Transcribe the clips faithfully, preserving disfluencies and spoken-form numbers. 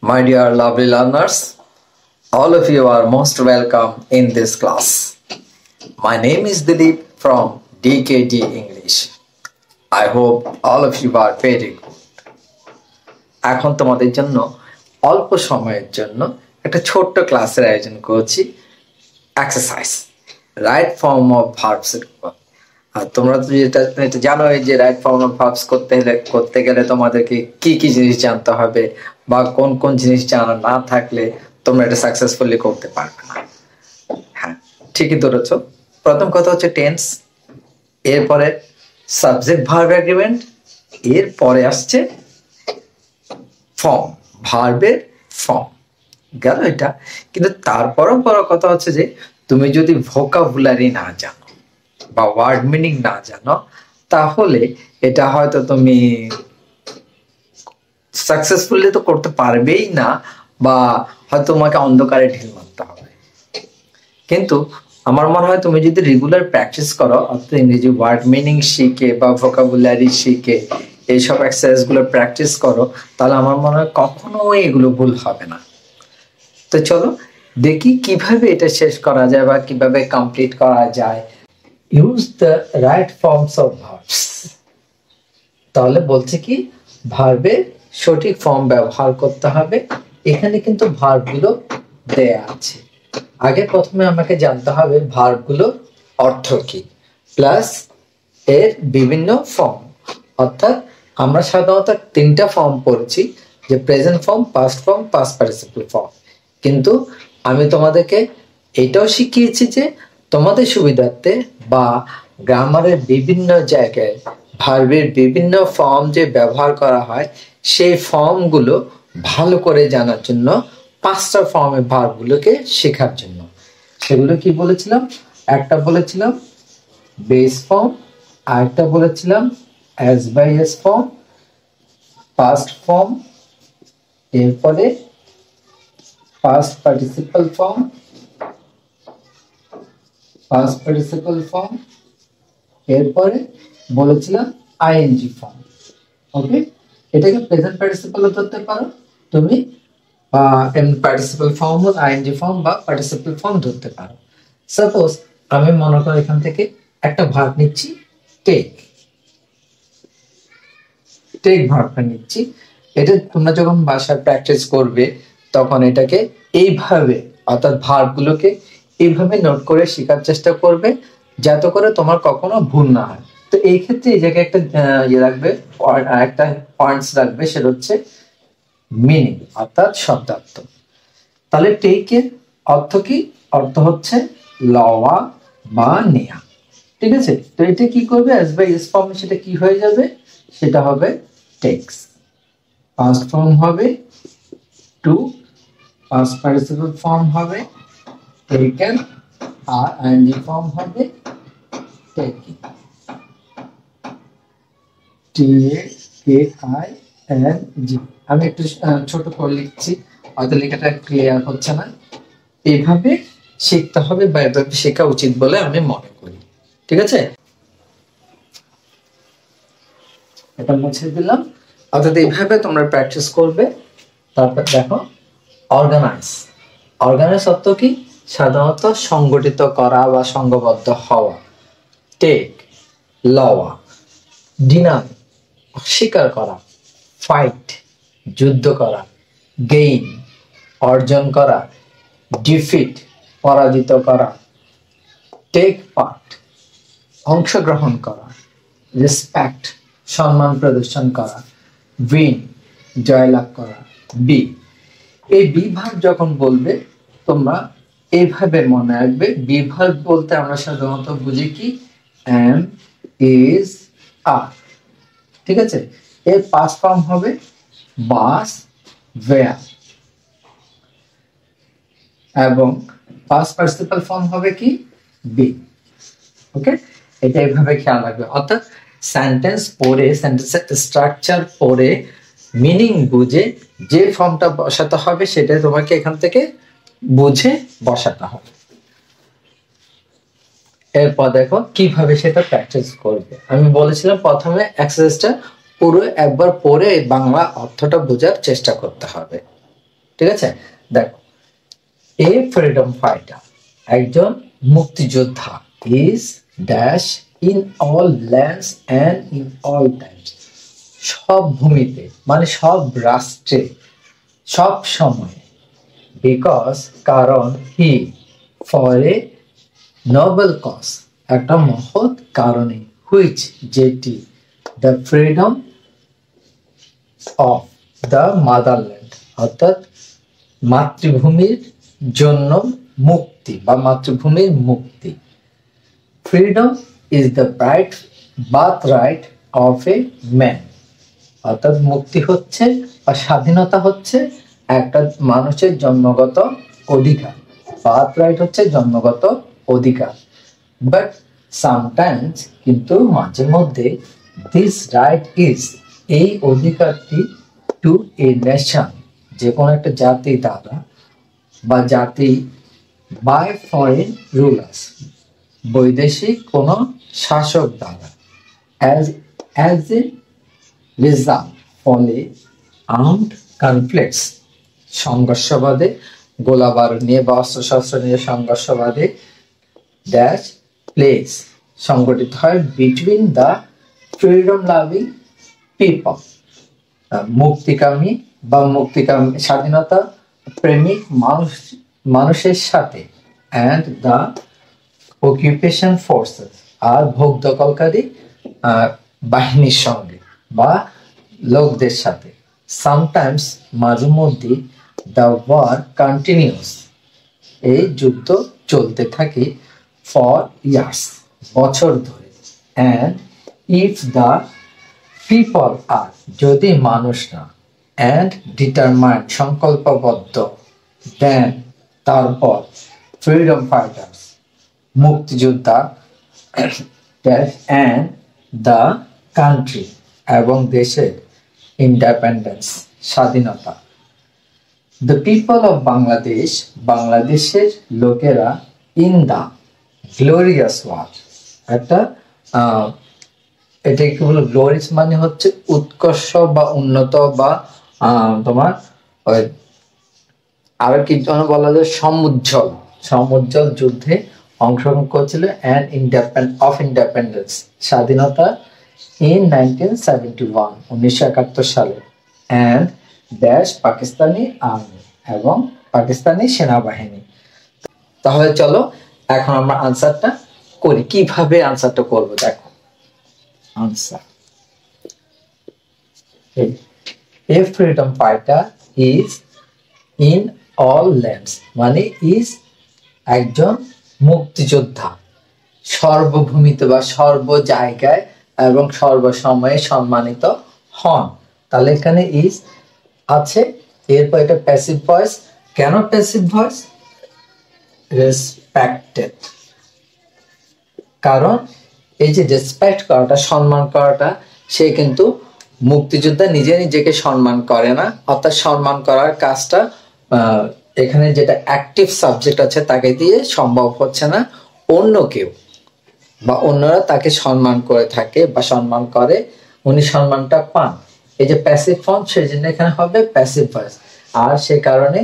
My dear lovely learners, all of you are most welcome in this class. My name is Dilip from D K D English. I hope all of you are very good. এখন তোমাদের জন্য অল্প সময়ের জন্য একটা ছোট্ট ক্লাসের আয়োজন করছি exercise right form of verbs এর উপর। আর তোমরা তো যেটা এটা জানোই যে রাইট ফর্ম অফ ভার্বস করতে হলে করতে গেলে তোমাদেরকে কি কি জিনিস জানতে হবে বা কোন কোন জিনিস জানা না থাকলে তোমরা এটা সাকসেসফুলি করতে পারবে না। হ্যাঁ, ঠিকই ধরেছো। প্রথম কথা হচ্ছে টেন্স, এরপরে সাবজেক্ট ভার্ব এগ্রিমেন্ট, এরপরে আসছে ফর্ম, ভার্বের ফর্ম গেল এটা। কিন্তু তারপরও বড় কথা হচ্ছে যে তুমি যদি ভোকাবুলারি না জানো বা ওয়ার্ড মিনিং না জানো তাহলে এটা হয়তো তুমি সাকসেসফুলি তো করতে পারবেই না, বা হয়তো তোমাকে অন্ধকারে ঢিল মারতে হবে। কিন্তু আমার মনে হয় তুমি যদি রেগুলার প্র্যাকটিস করো, অর্থাৎ ইংরেজি ওয়ার্ড মিনিং শিখে বা ভোকাবুলারি শিখে এইসব এক্সারসাইজগুলো প্র্যাকটিস করো, তাহলে আমার মনে হয় কখনোই এগুলো ভুল হবে না। তো চলো দেখি কিভাবে এটা শেষ করা যায় বা কিভাবে কমপ্লিট করা যায়। Use the right forms of verbs. তাহলে বলছে কি ভার্বের সঠিক ফর্ম ব্যবহার করতে হবে। এখানে কিন্তু ভার্বগুলো দেয়া আছে। আগে প্রথমে আমাকে জানতে হবে ভার্বগুলোর অর্থ কি, প্লাস এর বিভিন্ন ফর্ম। অর্থাৎ আমরা সাধারণত তিনটা ফর্ম পড়ছি, যে present form, past form, past participle form. কিন্তু আমি তোমাদেরকে এটাও শিখিয়েছি যে তোমাদের সুবিধার্থে বা গ্রামারের বিভিন্ন জায়গায় ভার্বের বিভিন্ন ফর্ম যে ব্যবহার করা হয় সেই ফর্মগুলো ভালো করে জানার জন্য পাঁচটা ফর্মের ভার্বগুলোকে শেখার জন্য। সেগুলো কি বলেছিলাম? একটা বলেছিলাম বেস ফর্ম, আরেকটা বলেছিলাম as by as form, past form, এরপরে past participle form, past participle form, এরপরে বলেছিলাম ing form। ওকে, এটাকে প্রেজেন্ট পার্টিসিপল ধরতে পারো তুমি, এম পার্টিসিপল ফর্ম ও ing form বা পার্টিসিপল ফর্ম ধরতে পারো। সাপোজ আমি মনে করি এখান থেকে একটা ভার্ব নিচ্ছি টেক, টেক ভার্বটা নিচ্ছি। এটা তোমরা যখন ভাষায় প্র্যাকটিস করবে তখন এটাকে এইভাবে, অর্থাৎ ভার্বগুলোকে এইভাবে নোট করে শেখার চেষ্টা করবে যাতে করে তোমার কখনো ভুল না হয়। তো এই ক্ষেত্রে এই জায়গায় একটা ইয়ে রাখবে, একটা পয়েন্টস রাখবে, সেটা হচ্ছে মিনিং অর্থাৎ শব্দার্থ। তাহলে টেকের অর্থ কি? অর্থ হচ্ছে লওয়া বা নেয়া। ঠিক আছে, তো এটা কি করবে? as by as form সেটা কি হয়ে যাবে? সেটা হবে টেক্স। পাস্ট ফর্ম হবে টু, পাস্ট পার্টিসিপল ফর্ম হবে টেকেন, আর আইএনজি ফর্ম হবে taking, T A K I N G. আমি একটু ছোট করে লিখছি, হয়তো লেখাটা ক্লিয়ার হচ্ছে না। এইভাবে শিখতে হবে বা এভাবে শেখা উচিত বলে আমি মনে করি। ঠিক আছে, এটা মুছে দিলাম। অর্থাৎ এইভাবে তোমরা প্র্যাকটিস করবে। তারপর দেখো অর্গানাইজ। অর্গানাইজ অর্থ কি? সাধারণত সংগঠিত করা বা সংঘবদ্ধ হওয়া। টেক লওয়া, ডিনাই অস্বীকার করা, ফাইট যুদ্ধ করা, গেইন অর্জন করা, ডিফিট পরাজিত করা, টেক পার্ট অংশগ্রহণ করা, রেসপেক্ট সম্মান প্রদর্শন করা, উইন জয়লাভ করা, বি। এই বি ভার্ব যখন বলবে তোমরা এইভাবে মনে রাখবে। বি ভার্ব বলতে আমরা সাধারণত বুঝি কি? Am, is, are. ঠিক আছে, এর পাস্ট ফর্ম হবে বাস, ওয়্যার, এবং পাস্ট পার্টিসিপল ফর্ম হবে কি? বি। ওকে, এটা এইভাবে খেয়াল রাখবে। অর্থাৎ সেন্টেন্স পড়ে, সেন্টেন্সের স্ট্রাকচার পড়ে মিনিং বুঝে যে ফর্মটা বসাতে হবে সেটা তোমাকে এখান থেকে বুঝে বসাতে হবে। এরপর দেখো কিভাবে সেটা প্র্যাকটিস করবে। আমি বলেছিলাম প্রথমে এক্সারসাইজটা পুরো একবার পড়ে বাংলা অর্থটা বোঝার চেষ্টা করতে হবে। ঠিক আছে। দেখো, এ ফ্রিডম ফাইটার একজন মুক্তিযোদ্ধা, is dash in all lands and in all times, সব ভূমিতে মানে সব রাষ্ট্রে সব সময়ে, বিকজ কারণ he for a noble cause একটা মহৎ কারণে, হুইচ যেটি, the freedom of the motherland অর্থাৎ মাতৃভূমির জন্য মুক্তি বা মাতৃভূমির মুক্তি। Freedom is the right birth right of a man অর্থাৎ মুক্তি হচ্ছে বা স্বাধীনতা হচ্ছে একটা মানুষের জন্মগত অধিকার, বার্থ রাইট হচ্ছে জন্মগত অধিকার। বাট সামটাইমস কিন্তু মাঝে মধ্যে, দিস রাইট ইজ এই অধিকারটি, টু এ নেশন যে কোনো একটা জাতি দ্বারা বা জাতি, বাই ফরেন রুলার্স বৈদেশিক কোনো শাসক দ্বারা, অ্যাজ অ্যাজ এ রেজাল্ট ফলে আর্মড কনফ্লিক্টস সংঘর্ষবাদে, গোলাবারুদ নিয়ে বা অস্ত্রশস্ত্র নিয়ে সংঘর্ষবাদে, ড্যাশ প্লেস সংগঠিত হয় between the freedom loving people মুক্তিকামী বা মুক্তিকামী স্বাধীনতা প্রেমিক মানুষ মানুষের সাথে, অ্যান্ড দ্য অকুপেশন ফোর্সেস আর ভোগ দখলকারী বাহিনীর সঙ্গে বা লোকদের সাথে। সামটাইমস মাঝে মধ্যে, দ্য ওয়ার কন্টিনিউস এই যুদ্ধ চলতে থাকে, ফর ইয়ার্স বছর ধরে, and if the people are যদি মানুষরা, অ্যান্ড ডিটারমাইন্ড সংকল্পবদ্ধ, দেন তারপর ফ্রিডম ফাইটার্স মুক্তিযোদ্ধা, অ্যান্ড দ্য কান্ট্রি এবং দেশের ইন্ডিপেন্ডেন্স স্বাধীনতা, দ্য পিপল অফ বাংলাদেশ বাংলাদেশের লোকেরা, ইন দ্য গ্লোরিয়াস ওয়ার একটা এটা কি বলবো, গ্লোরিয়াস মানে হচ্ছে উৎকর্ষ বা উন্নত বা তোমার আরো কি যেন বলা যায় সমুজ্জ্বল সমুজ্জ্বল যুদ্ধে অংশগ্রহণ করেছিল, অ্যান্ড ইন্ডিপেন্ড অফ ইন্ডিপেন্ডেন্স স্বাধীনতা, ইন নাইনটিন সেভেন্টি ওয়ান উনিশশো একাত্তর সালে, অ্যান্ড ড্যাশ পাকিস্তানি আর্মি এবং পাকিস্তানি সেনাবাহিনী। তাহলে চলো এখন আমরা আনসারটা করি, কিভাবে আনসারটা করবো। দেখো answer, a freedom fighter is in all lands মানে ইজ একজন মুক্তিযোদ্ধা, সর্বভূমিতে বা সর্ব জায়গায় এবং সর্বসময়ে সম্মানিত হন। তাহলে এখানে ইজ আছে, এরপর এটা প্যাসিভ ভয়েস, কেন প্যাসিভ ভয়েস, রেসপেক্টেড কারণ এই যে রেসপেক্ট করাটা সম্মান করাটা, সে কিন্তু মুক্তিযোদ্ধা নিজে নিজেকে সম্মান করে না, অর্থাৎ সম্মান করার কাজটা এখানে যেটা অ্যাক্টিভ সাবজেক্ট আছে তাকে দিয়ে সম্ভব হচ্ছে না, অন্য কেউ বা অন্যরা তাকে সম্মান করে থাকে বা সম্মান করে, উনি সম্মানটা পান। এই যে প্যাসিভ ফর্ম সেই জন্য এখানে হবে প্যাসিভ ভয়েস, আর সে কারণে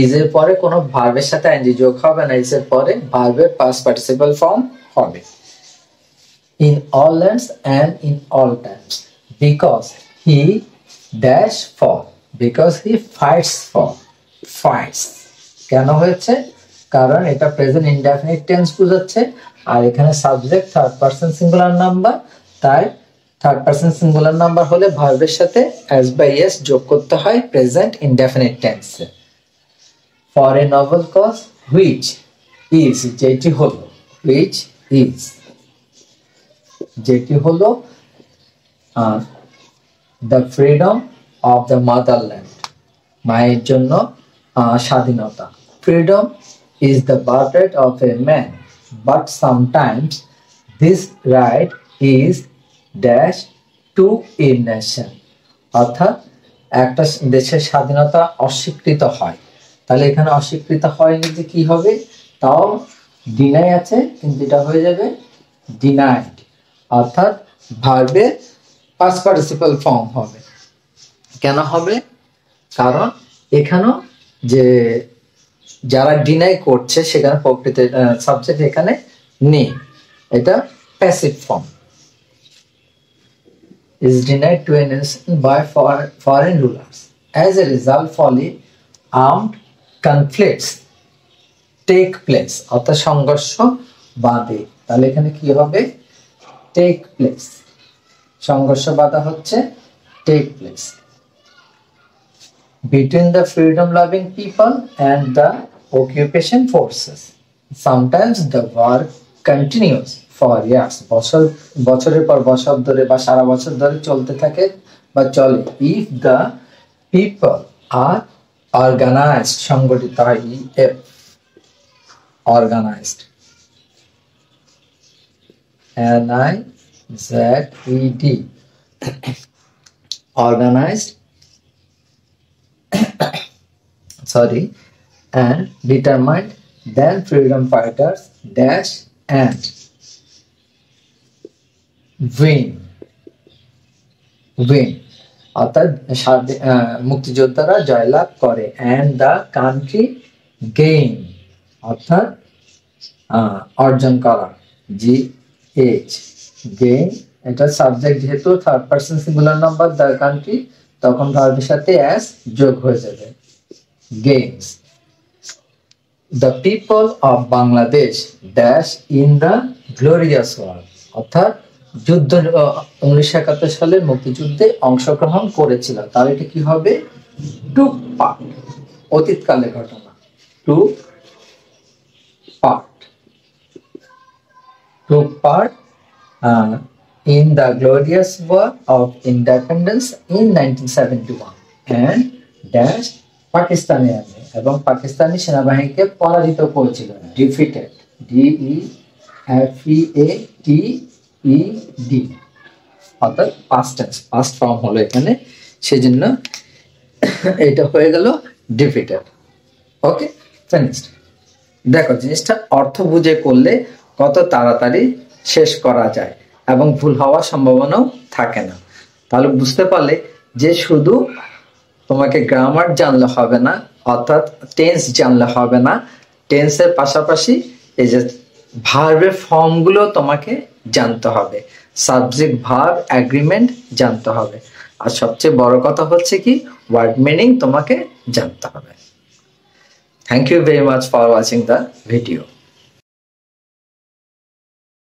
ইজের পরে কোনো ভার্বের সাথে এনজি যোগ হবে না, ইজের পরে ভার্বের পাস্ট পার্টিসিপাল ফর্ম হবে। In all lands and in all times, because he dash for because he fights for fights কেন হয়েছে, কারণ এটা প্রেজেন্ট ইনডেফিনিট টেন্স বোঝাচ্ছে, আর এখানে subject third person singular number, তাই থার্ড পারসন সিঙ্গুলার নাম্বার হলে ভার্বের সাথে এস বাই এস যোগ করতে হয় প্রেজেন্ট ইনডেফিনিট টেন্সে। For a noble cause which is যেটি হলো, হুইচ ইজ যেটি হলো the freedom of the motherland মায়ের জন্য স্বাধীনতা। Freedom is the birth right of a man, but sometimes this right is dash to a nation অর্থাৎ একটা দেশের স্বাধীনতা অস্বীকৃত হয়। তাহলে এখানে অস্বীকৃত হয় যে কি হবে, তাও ডিনাই আছে কিন্তু এটা হয়ে যাবে ডিনাইড অর্থাৎ ভার্বের পাস্ট পার্টিসিপাল ফর্ম হবে। কেন হবে, কারণ এখানেও যে যারা ডিনাই করছে সেখানে প্রকৃত সাবজেক্ট এখানে নেই, এটা passive form. is denied to a nation by foreign rulers. As a result, folly armed conflicts take place. অর্থাৎ সংঘর্ষ বাধে। তাহলে এখানে কি হবে? Take place. সংঘর্ষ বাধা হচ্ছে take place between the freedom-loving people and the occupation forces. Sometimes the war continues for years. বছর বছরের পর বছর ধরে বা সারা বছর ধরে চলতে থাকে বা চলে। If the people are organized, সংগঠিত হয়, organized, N I Z E D, organized, sorry, and determined, then freedom fighters dash and win win অর্থাৎ মুক্তিযোদ্ধারা জয়লাভ করে। and the country gain অর্থাৎ অর্জন করা, জি এইচ গেইন, এটা সাবজেক্ট যেহেতু third person singular number the country, তখন ভার্বের সাথে অ্যাস যোগ হয়ে যাবে, gains. the people of Bangladesh dash in the glorious war অর্থাৎ যুদ্ধ উনিশশো একাত্তর সালের মুক্তিযুদ্ধে অংশগ্রহণ করেছিল, তাহলে এটা কি হবে? টুক পার্ট, অতীতকালের ঘটনা, took part, took part in the glorious war of independence in nineteen seventy one and dash Pakistani army, এবং পাকিস্তানি সেনাবাহিনীকে পরাজিত করেছিল, defeated, D E F E A T E D, অর্থাৎ past tense, past form হলো এখানে, সেজন্য এটা হয়ে গেল defeated. ওকে, finished. দেখো জিনিসটা অর্থ বুঝে করলে কত তাড়াতাড়ি শেষ করা যায় এবং ভুল হওয়ার সম্ভাবনাও থাকে না। তাহলে বুঝতে পারলে যে শুধু তোমাকে গ্রামার জানলে হবে না, অর্থাৎ টেন্স জানলে হবে না, টেন্সের পাশাপাশি এই যে ভার্বের ফর্মগুলো তোমাকে জানতে হবে, সাবজেক্ট ভার্ব এগ্রিমেন্ট জানতে হবে, আর সবচেয়ে বড় কথা হচ্ছে কি ওয়ার্ড মিনিং তোমাকে জানতে হবে। Thank you very much for watching the video.